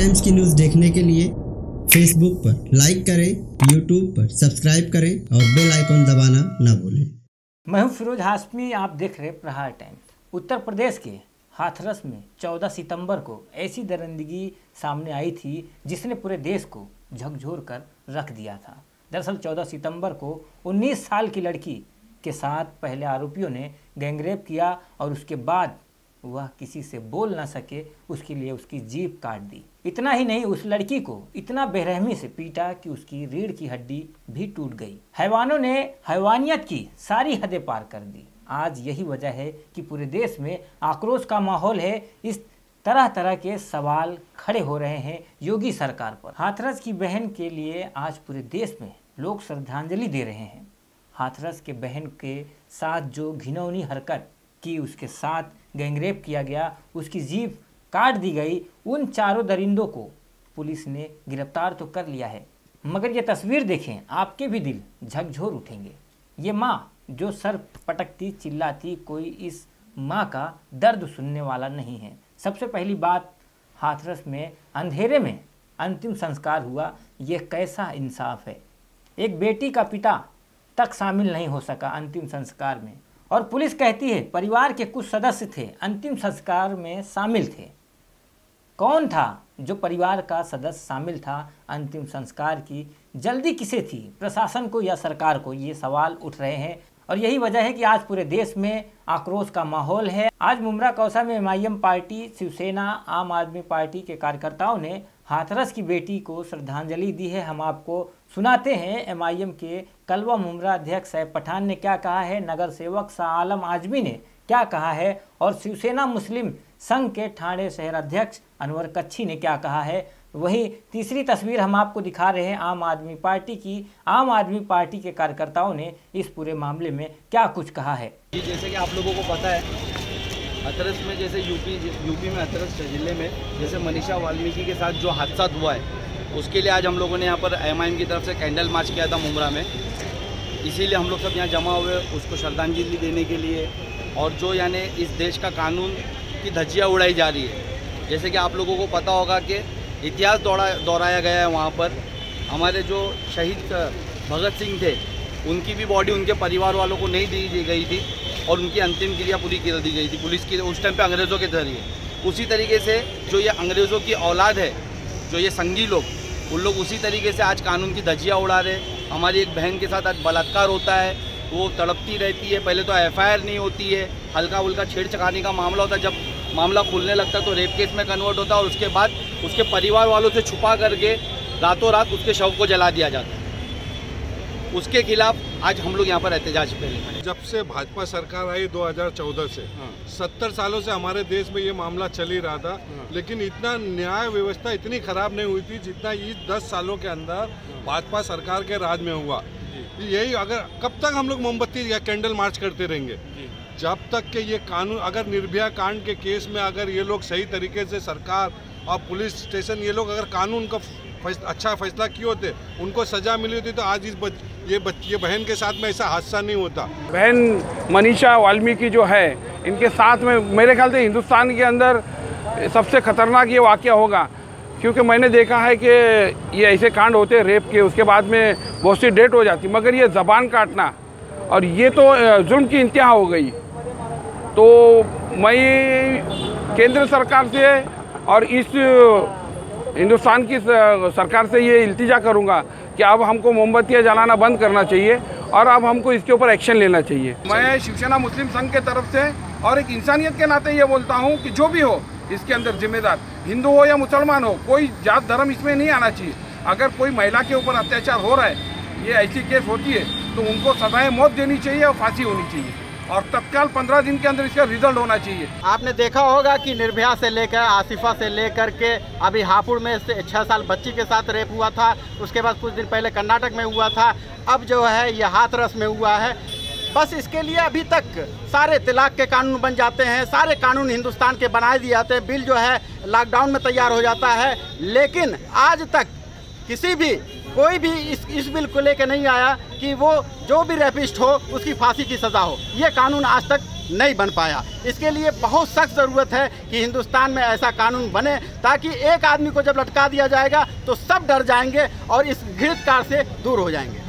Times की news देखने के लिए फेसबुक पर लाइक करें, यूट्यूब पर सब्सक्राइब करें और बेल आइकन दबाना ना भूलें। मैं हूं फिरोज हाशमी, आप देख रहे प्रहार टाइम्स। उत्तर प्रदेश के हाथरस में 14 सितंबर को ऐसी दरिंदगी सामने आई थी जिसने पूरे देश को झकझोर कर रख दिया था। दरअसल 14 सितंबर को 19 साल की लड़की के साथ पहले आरोपियों ने गैंगरेप किया और उसके बाद वह किसी से बोल ना सके, उसके लिए उसकी जीभ काट दी। इतना ही नहीं, उस लड़की को इतना बेरहमी से पीटा कि उसकी रीढ़ की हड्डी भी टूट गई। हैवानों ने हैवानियत की सारी हदें पार कर दी। आज यही वजह है कि पूरे देश में आक्रोश का माहौल है। इस तरह तरह के सवाल खड़े हो रहे हैं योगी सरकार पर। हाथरस की बहन के लिए आज पूरे देश में लोग श्रद्धांजलि दे रहे हैं। हाथरस के बहन के साथ जो घिनौनी हरकत की, उसके साथ गैंगरेप किया गया, उसकी जीभ काट दी गई, उन चारों दरिंदों को पुलिस ने गिरफ्तार तो कर लिया है, मगर ये तस्वीर देखें, आपके भी दिल झकझोर उठेंगे। ये माँ जो सर पटकती चिल्लाती, कोई इस माँ का दर्द सुनने वाला नहीं है। सबसे पहली बात, हाथरस में अंधेरे में अंतिम संस्कार हुआ, ये कैसा इंसाफ है। एक बेटी का पिता तक शामिल नहीं हो सका अंतिम संस्कार में, और पुलिस कहती है परिवार के कुछ सदस्य थे अंतिम संस्कार में शामिल थे। कौन था जो परिवार का सदस्य शामिल था? अंतिम संस्कार की जल्दी किसे थी, प्रशासन को या सरकार को? ये सवाल उठ रहे हैं और यही वजह है कि आज पूरे देश में आक्रोश का माहौल है। आज मुमरा कौसा में MIM party, Shiv Sena, Aam Aadmi party के कार्यकर्ताओं ने हाथरस की बेटी को श्रद्धांजलि दी है। हम आपको सुनाते हैं MIM के कलवा मुमरा अध्यक्ष सैफ पठान ने क्या कहा है, नगर सेवक शाह आलम आजमी ने क्या कहा है और शिवसेना मुस्लिम संघ के ठाणे शहर अध्यक्ष अनवर कच्छी ने क्या कहा है। वहीं तीसरी तस्वीर हम आपको दिखा रहे हैं आम आदमी पार्टी की। आम आदमी पार्टी के कार्यकर्ताओं ने इस पूरे मामले में क्या कुछ कहा है। जैसे कि आप लोगों को पता है, हाथरस में, जैसे यूपी में हाथरस जिले में जैसे मनीषा वाल्मीकि के साथ जो हादसा हुआ है, उसके लिए आज हम लोगों ने यहाँ पर MIM की तरफ से कैंडल मार्च किया था मुमरा में। इसीलिए हम लोग सब यहाँ जमा हुए उसको श्रद्धांजलि देने के लिए। और जो यानी इस देश का कानून की धज्जियाँ उड़ाई जा रही है, जैसे कि आप लोगों को पता होगा कि इतिहास दोहराया गया है। वहाँ पर हमारे जो शहीद भगत सिंह थे, उनकी भी बॉडी उनके परिवार वालों को नहीं दी गई थी और उनकी अंतिम क्रिया पूरी कर दी गई थी पुलिस की उस टाइम पे अंग्रेज़ों के जरिए। उसी तरीके से जो ये अंग्रेज़ों की औलाद है, जो ये संगी लोग, उन लोग उसी तरीके से आज कानून की धज्जियाँ उड़ा रहे। हमारी एक बहन के साथ आज बलात्कार होता है, वो तड़पती रहती है। पहले तो FIR नहीं होती है, हल्का उल्का छेड़ चकाने का मामला होता है। जब मामला खुलने लगता तो रेप केस में कन्वर्ट होता और उसके बाद उसके परिवार वालों से छुपा करके रातों रात उसके शव को जला दिया जाता। उसके खिलाफ आज हम लोग यहाँ पर एहतजाज पे हैं। जब से भाजपा सरकार आई 2014 से 70 सालों से हमारे देश में ये मामला चल ही रहा था, लेकिन इतना न्याय व्यवस्था इतनी खराब नहीं हुई थी जितना ये 10 सालों के अंदर भाजपा सरकार के राज में हुआ। यही अगर कब तक हम लोग मोमबत्ती या कैंडल मार्च करते रहेंगे, जब तक के ये कानून, अगर निर्भया कांड के केस में अगर ये लोग सही तरीके से सरकार और पुलिस स्टेशन, ये लोग अगर कानून का अच्छा फैसला किए होते, उनको सजा मिली होती तो आज इस ये बहन के साथ में ऐसा हादसा नहीं होता। बहन मनीषा वाल्मीकि जो है, इनके साथ में मेरे ख्याल से हिंदुस्तान के अंदर सबसे खतरनाक ये वाक़या होगा, क्योंकि मैंने देखा है कि ये ऐसे कांड होते हैं रेप के, उसके बाद में बहुत सी डेथ हो जाती, मगर ये ज़बान काटना और ये तो जुल्म की इंतहा हो गई। तो मैं केंद्र सरकार से और इस हिंदुस्तान की सरकार से ये इल्तिजा करूँगा कि अब हमको मोमबत्तियाँ जलाना बंद करना चाहिए और अब हमको इसके ऊपर एक्शन लेना चाहिए। मैं शिवसेना मुस्लिम संघ के तरफ से और एक इंसानियत के नाते ये बोलता हूँ कि जो भी हो इसके अंदर जिम्मेदार हिंदू हो या मुसलमान हो, कोई जात धर्म इसमें नहीं आना चाहिए। अगर कोई महिला के ऊपर अत्याचार हो रहा है, ये ऐसी केस होती है, तो उनको सजाए मौत देनी चाहिए और फांसी होनी चाहिए और तत्काल 15 दिन के अंदर इसका रिजल्ट होना चाहिए। आपने देखा होगा कि निर्भया से लेकर आसिफा से लेकर के अभी हापुड़ में 6 साल बच्ची के साथ रेप हुआ था, उसके बाद कुछ दिन पहले कर्नाटक में हुआ था, अब जो है ये हाथरस में हुआ है। बस इसके लिए अभी तक सारे तलाक के कानून बन जाते हैं, सारे कानून हिंदुस्तान के बनाए दिए जाते हैं, बिल जो है लॉकडाउन में तैयार हो जाता है, लेकिन आज तक किसी भी कोई भी इस बिल को लेकर नहीं आया कि वो जो भी रेपिस्ट हो उसकी फांसी की सज़ा हो। ये कानून आज तक नहीं बन पाया। इसके लिए बहुत सख्त ज़रूरत है कि हिंदुस्तान में ऐसा कानून बने ताकि एक आदमी को जब लटका दिया जाएगा तो सब डर जाएंगे और इस घृत कार से दूर हो जाएंगे।